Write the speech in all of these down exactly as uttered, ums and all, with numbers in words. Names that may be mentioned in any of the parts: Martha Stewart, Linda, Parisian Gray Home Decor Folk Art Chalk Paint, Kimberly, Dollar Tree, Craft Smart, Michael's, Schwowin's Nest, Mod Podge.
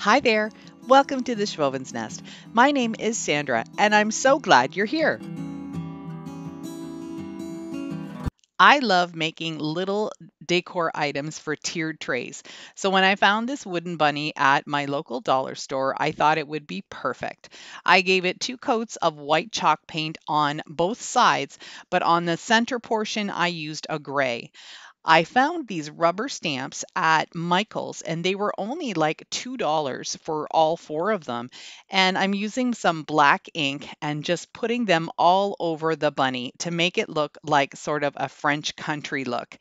Hi there, welcome to the Schwowin's Nest. My name is Sandra and I'm so glad you're here. I love making little decor items for tiered trays. So when I found this wooden bunny at my local dollar store, I thought it would be perfect. I gave it two coats of white chalk paint on both sides, but on the center portion, I used a gray. I found these rubber stamps at Michael's and they were only like two dollars for all four of them. And I'm using some black ink and just putting them all over the bunny to make it look like sort of a French country look.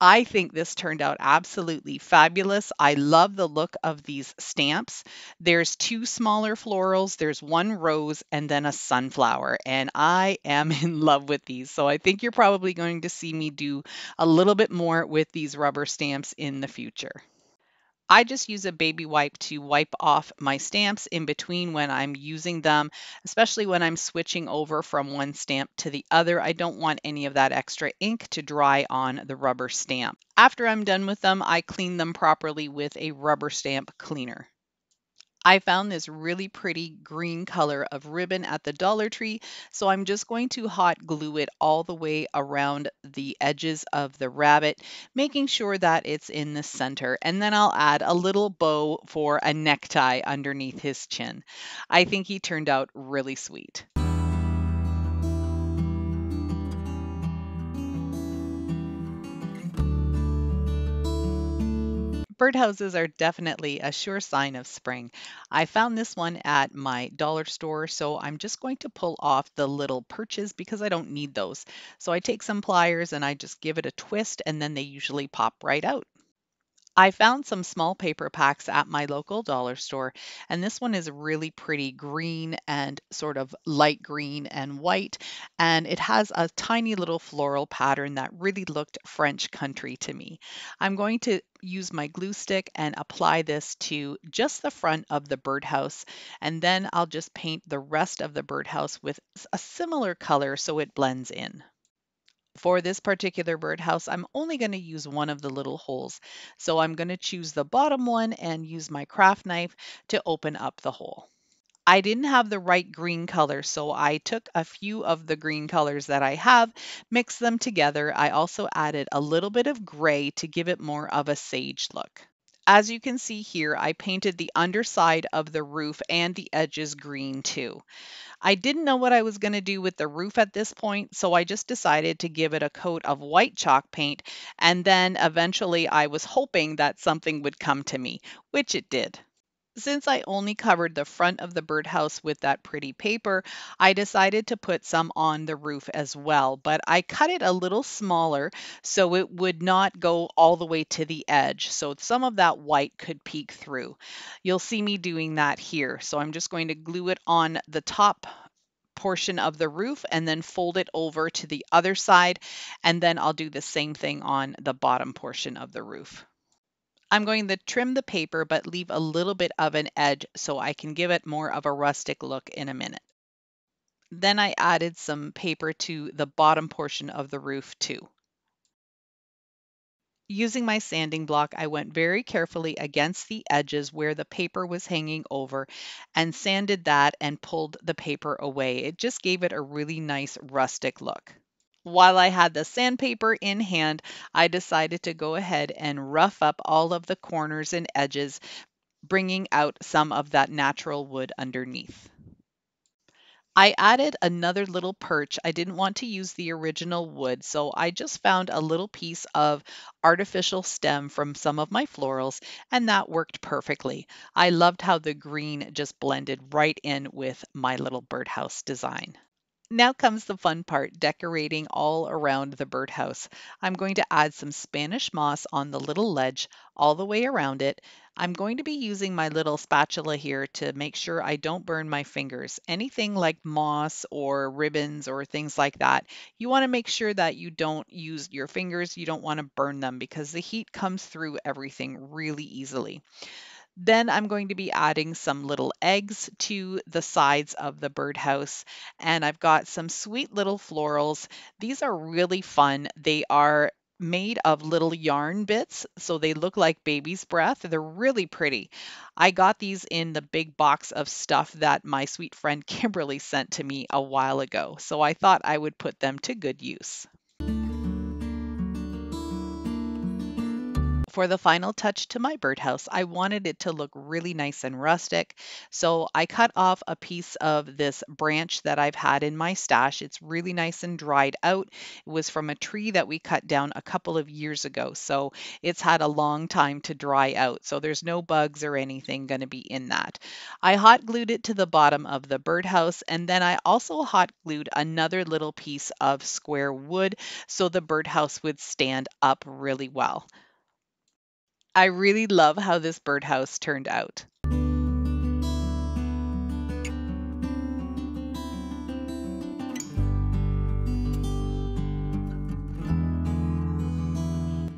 I think this turned out absolutely fabulous. I love the look of these stamps. There's two smaller florals, there's one rose and then a sunflower, and I am in love with these. So I think you're probably going to see me do a little bit more with these rubber stamps in the future. I just use a baby wipe to wipe off my stamps in between when I'm using them, especially when I'm switching over from one stamp to the other. I don't want any of that extra ink to dry on the rubber stamp. After I'm done with them, I clean them properly with a rubber stamp cleaner. I found this really pretty green color of ribbon at the Dollar Tree, so I'm just going to hot glue it all the way around the edges of the rabbit, making sure that it's in the center, and then I'll add a little bow for a necktie underneath his chin. I think he turned out really sweet. Birdhouses are definitely a sure sign of spring. I found this one at my dollar store, so I'm just going to pull off the little perches because I don't need those. So I take some pliers and I just give it a twist and then they usually pop right out. I found some small paper packs at my local dollar store, and this one is really pretty green and sort of light green and white, and it has a tiny little floral pattern that really looked French country to me. I'm going to use my glue stick and apply this to just the front of the birdhouse, and then I'll just paint the rest of the birdhouse with a similar color so it blends in. For this particular birdhouse, I'm only going to use one of the little holes. So I'm going to choose the bottom one and use my craft knife to open up the hole. I didn't have the right green color, so I took a few of the green colors that I have, mixed them together. I also added a little bit of gray to give it more of a sage look. As you can see here, I painted the underside of the roof and the edges green too. I didn't know what I was going to do with the roof at this point, so I just decided to give it a coat of white chalk paint, and then eventually I was hoping that something would come to me, which it did. Since I only covered the front of the birdhouse with that pretty paper, I decided to put some on the roof as well, but I cut it a little smaller so it would not go all the way to the edge, so some of that white could peek through. You'll see me doing that here, so I'm just going to glue it on the top portion of the roof and then fold it over to the other side, and then I'll do the same thing on the bottom portion of the roof. I'm going to trim the paper but leave a little bit of an edge so I can give it more of a rustic look in a minute. Then I added some paper to the bottom portion of the roof too. Using my sanding block, I went very carefully against the edges where the paper was hanging over and sanded that and pulled the paper away. It just gave it a really nice rustic look. While I had the sandpaper in hand, I decided to go ahead and rough up all of the corners and edges, bringing out some of that natural wood underneath. I added another little perch. I didn't want to use the original wood, so I just found a little piece of artificial stem from some of my florals, and that worked perfectly. I loved how the green just blended right in with my little birdhouse design. Now comes the fun part, decorating all around the birdhouse. I'm going to add some Spanish moss on the little ledge all the way around it. I'm going to be using my little spatula here to make sure I don't burn my fingers. Anything like moss or ribbons or things like that, you want to make sure that you don't use your fingers. You don't want to burn them because the heat comes through everything really easily. Then I'm going to be adding some little eggs to the sides of the birdhouse, and I've got some sweet little florals. These are really fun. They are made of little yarn bits, so they look like baby's breath. They're really pretty. I got these in the big box of stuff that my sweet friend Kimberly sent to me a while ago, so I thought I would put them to good use. For the final touch to my birdhouse, I wanted it to look really nice and rustic, so I cut off a piece of this branch that I've had in my stash. It's really nice and dried out. It was from a tree that we cut down a couple of years ago, so it's had a long time to dry out, so there's no bugs or anything going to be in that. I hot glued it to the bottom of the birdhouse, and then I also hot glued another little piece of square wood so the birdhouse would stand up really well. I really love how this birdhouse turned out.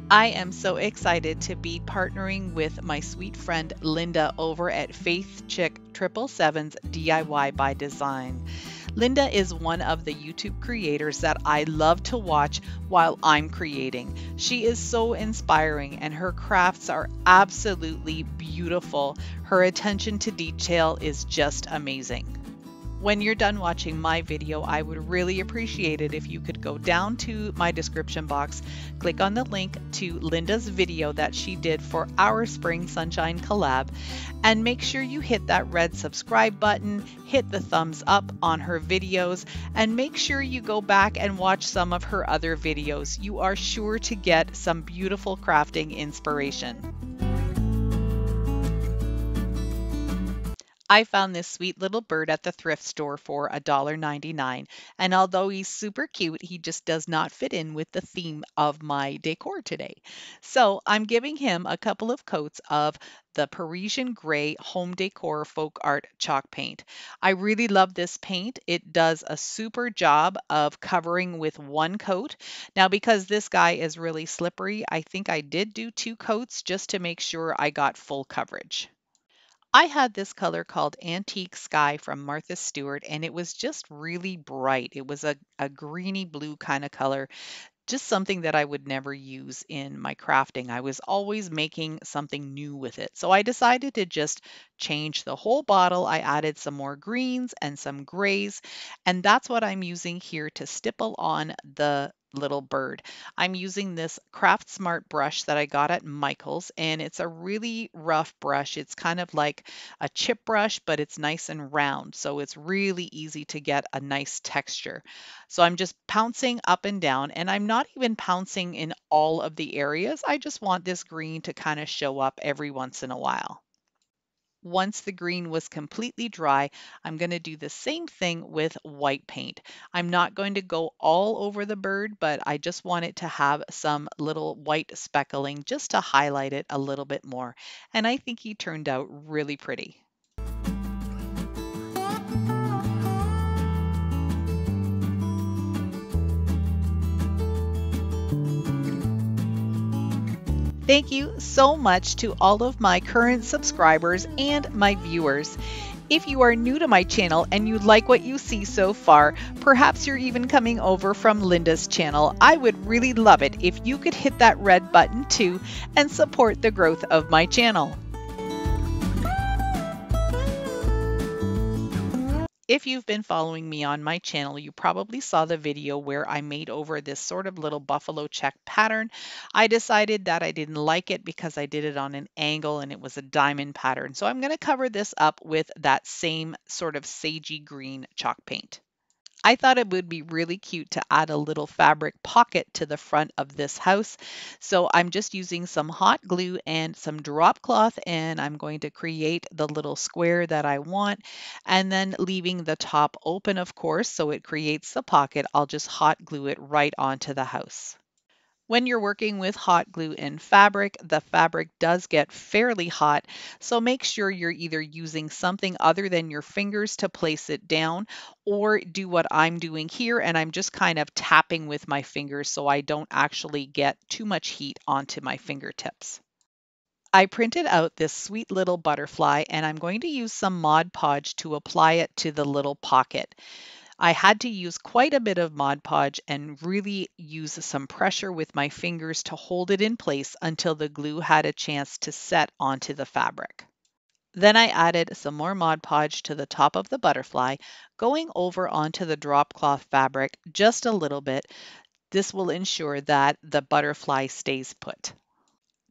I am so excited to be partnering with my sweet friend Linda over at Fayth Chick seven seven's D I Y by Design. Linda is one of the YouTube creators that I love to watch while I'm creating. She is so inspiring and her crafts are absolutely beautiful. Her attention to detail is just amazing. When you're done watching my video, I would really appreciate it if you could go down to my description box, click on the link to Linda's video that she did for our Spring Sunshine collab, and make sure you hit that red subscribe button, hit the thumbs up on her videos, and make sure you go back and watch some of her other videos. You are sure to get some beautiful crafting inspiration. I found this sweet little bird at the thrift store for a dollar ninety-nine, and although he's super cute, he just does not fit in with the theme of my decor today. So I'm giving him a couple of coats of the Parisian Gray Home Decor Folk Art Chalk Paint. I really love this paint. It does a super job of covering with one coat. Now, because this guy is really slippery, I think I did do two coats just to make sure I got full coverage. I had this color called Antique Sky from Martha Stewart, and it was just really bright. It was a, a greeny blue kind of color, just something that I would never use in my crafting. I was always making something new with it. So I decided to just change the whole bottle. I added some more greens and some grays, and that's what I'm using here to stipple on the little bird. I'm using this Craft Smart brush that I got at Michael's, and it's a really rough brush. It's kind of like a chip brush, but it's nice and round, so it's really easy to get a nice texture. So I'm just pouncing up and down, and I'm not even pouncing in all of the areas. I just want this green to kind of show up every once in a while. Once the green was completely dry, I'm going to do the same thing with white paint. I'm not going to go all over the bird, but I just want it to have some little white speckling just to highlight it a little bit more. And I think he turned out really pretty. Thank you so much to all of my current subscribers and my viewers. If you are new to my channel and you like what you see so far, perhaps you're even coming over from Linda's channel, I would really love it if you could hit that red button too and support the growth of my channel. If you've been following me on my channel, you probably saw the video where I made over this sort of little buffalo check pattern. I decided that I didn't like it because I did it on an angle and it was a diamond pattern. So I'm going to cover this up with that same sort of sagey green chalk paint. I thought it would be really cute to add a little fabric pocket to the front of this house. So I'm just using some hot glue and some drop cloth, and I'm going to create the little square that I want, and then leaving the top open, of course, so it creates the pocket. I'll just hot glue it right onto the house. When you're working with hot glue and fabric, the fabric does get fairly hot, so make sure you're either using something other than your fingers to place it down, or do what I'm doing here, and I'm just kind of tapping with my fingers so I don't actually get too much heat onto my fingertips. I printed out this sweet little butterfly, and I'm going to use some Mod Podge to apply it to the little pocket. I had to use quite a bit of Mod Podge and really use some pressure with my fingers to hold it in place until the glue had a chance to set onto the fabric. Then I added some more Mod Podge to the top of the butterfly, going over onto the drop cloth fabric just a little bit. This will ensure that the butterfly stays put.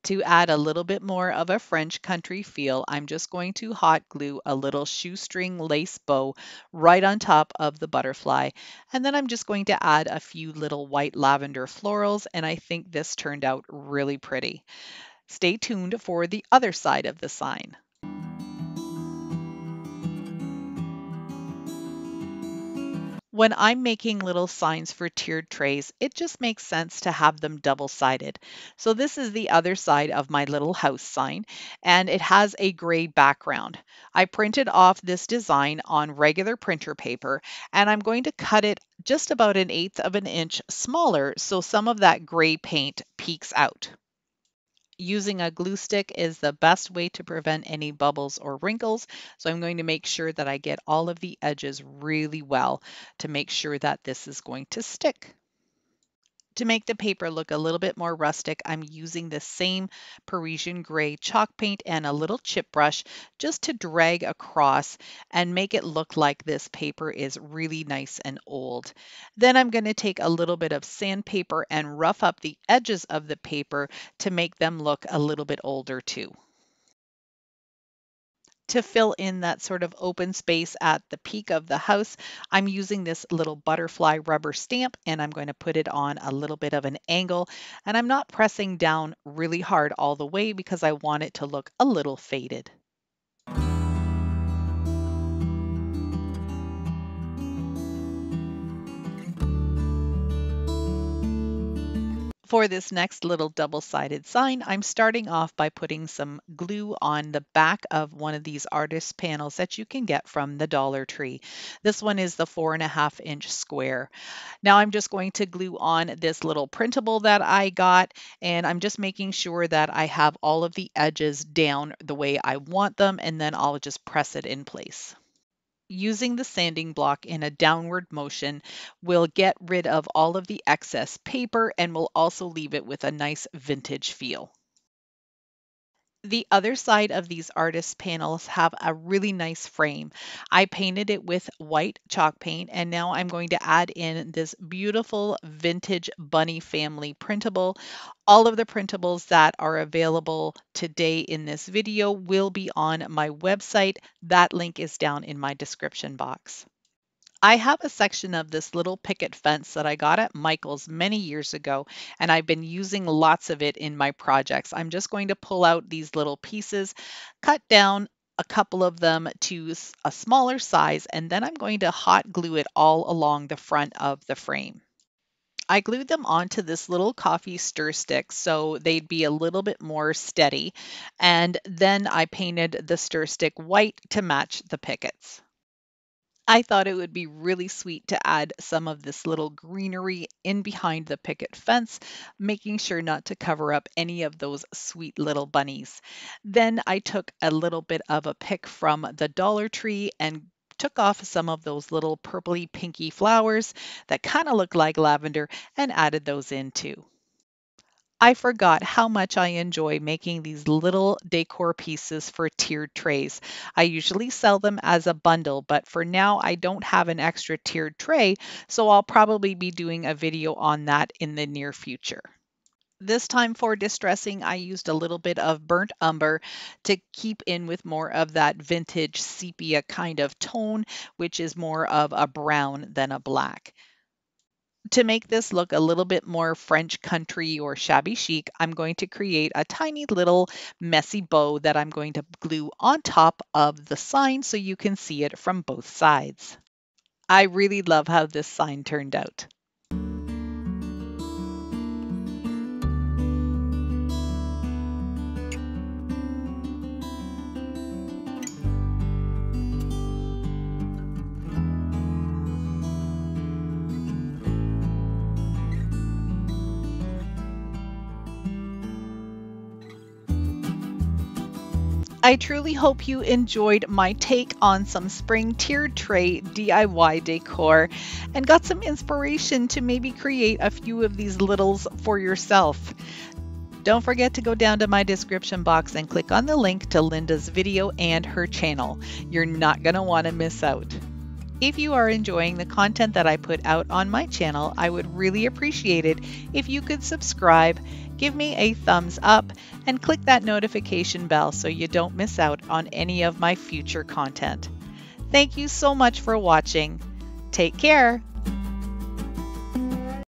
To add a little bit more of a French country feel, I'm just going to hot glue a little shoestring lace bow right on top of the butterfly. And then I'm just going to add a few little white lavender florals, and I think this turned out really pretty. Stay tuned for the other side of the sign. When I'm making little signs for tiered trays, it just makes sense to have them double-sided. So this is the other side of my little house sign, and it has a gray background. I printed off this design on regular printer paper, and I'm going to cut it just about an eighth of an inch smaller so some of that gray paint peeks out. Using a glue stick is the best way to prevent any bubbles or wrinkles, so I'm going to make sure that I get all of the edges really well to make sure that this is going to stick. To make the paper look a little bit more rustic, I'm using the same Parisian Gray chalk paint and a little chip brush just to drag across and make it look like this paper is really nice and old. Then I'm going to take a little bit of sandpaper and rough up the edges of the paper to make them look a little bit older too. To fill in that sort of open space at the peak of the house, I'm using this little butterfly rubber stamp, and I'm going to put it on a little bit of an angle, and I'm not pressing down really hard all the way because I want it to look a little faded. For this next little double-sided sign, I'm starting off by putting some glue on the back of one of these artist panels that you can get from the Dollar Tree. This one is the four and a half inch square. Now I'm just going to glue on this little printable that I got, and I'm just making sure that I have all of the edges down the way I want them, and then I'll just press it in place. Using the sanding block in a downward motion will get rid of all of the excess paper and will also leave it with a nice vintage feel. The other side of these artist panels have a really nice frame. I painted it with white chalk paint, and now I'm going to add in this beautiful vintage bunny family printable. All of the printables that are available today in this video will be on my website. That link is down in my description box. I have a section of this little picket fence that I got at Michael's many years ago, and I've been using lots of it in my projects. I'm just going to pull out these little pieces, cut down a couple of them to a smaller size, and then I'm going to hot glue it all along the front of the frame. I glued them onto this little coffee stir stick so they'd be a little bit more steady, and then I painted the stir stick white to match the pickets. I thought it would be really sweet to add some of this little greenery in behind the picket fence, making sure not to cover up any of those sweet little bunnies. Then I took a little bit of a pick from the Dollar Tree and took off some of those little purpley pinky flowers that kind of look like lavender and added those in too. I forgot how much I enjoy making these little decor pieces for tiered trays. I usually sell them as a bundle, but for now I don't have an extra tiered tray, so I'll probably be doing a video on that in the near future. This time for distressing, I used a little bit of burnt umber to keep in with more of that vintage sepia kind of tone, which is more of a brown than a black. To make this look a little bit more French country or shabby chic, I'm going to create a tiny little messy bow that I'm going to glue on top of the sign so you can see it from both sides. I really love how this sign turned out. I truly hope you enjoyed my take on some spring tier tray D I Y decor and got some inspiration to maybe create a few of these littles for yourself. Don't forget to go down to my description box and click on the link to Linda's video and her channel. You're not going to want to miss out. If you are enjoying the content that I put out on my channel, I would really appreciate it if you could subscribe, give me a thumbs up, and click that notification bell so you don't miss out on any of my future content. Thank you so much for watching. Take care.